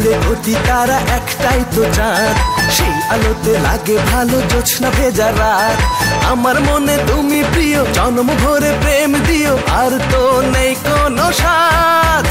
জুড়ে কোটি তারা একটাই তো চাঁদ, সেই আলোতে লাগে ভালো জোছনা ভেজা রাত। আমার মনে তুমি প্রিয়, জন্ম ভরে প্রেম দিও, আর তো নেই কোনো সাথ।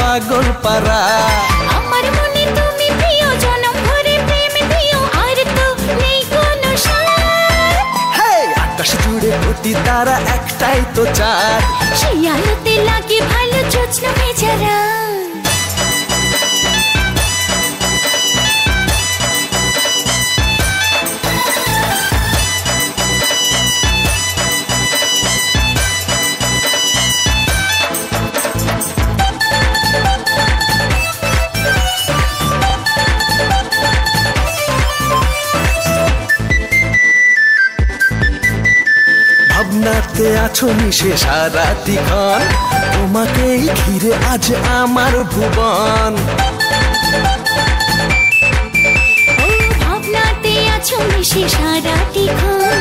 पागल पारा आकाश जुड़े कोटी तारा एकटाई तो चार, সেই আলোতে লাগে ভালো জোছনা ভেজা রাত। আছো মিশে সারাদিক্ষণ, তোমাকেই ঘিরে আজ আমার ভুবন। ভাবনাতে আছো মিশে সারাদিক্ষণ,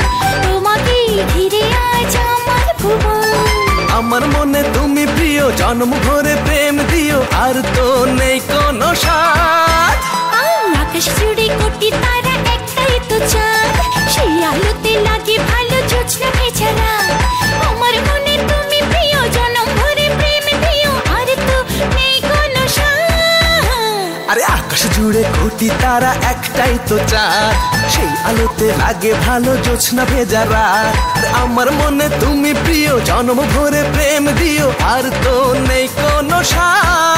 তোমাকেই ঘিরে আজ আমার ভুবন। আমার মনে তুমি প্রিয়, জন্ম ভরে প্রেম দিও, আর তো নেই কোনো সাথ। আকাশ জুড়ে কোটি তারা একটাই তো চাঁদ, সেই আলোতে লাগে ভালো জোছনা ভেজা রাত। अरे आकाश जुड़े कोटी तारा एकटाई तो चार, সেই আলোতে লাগে ভালো জোছনা ভেজা রাত। আমার মনে তুমি প্রিয়, জন্ম ভরে প্রেম দিও, আর তো নেই কোনো সাথ।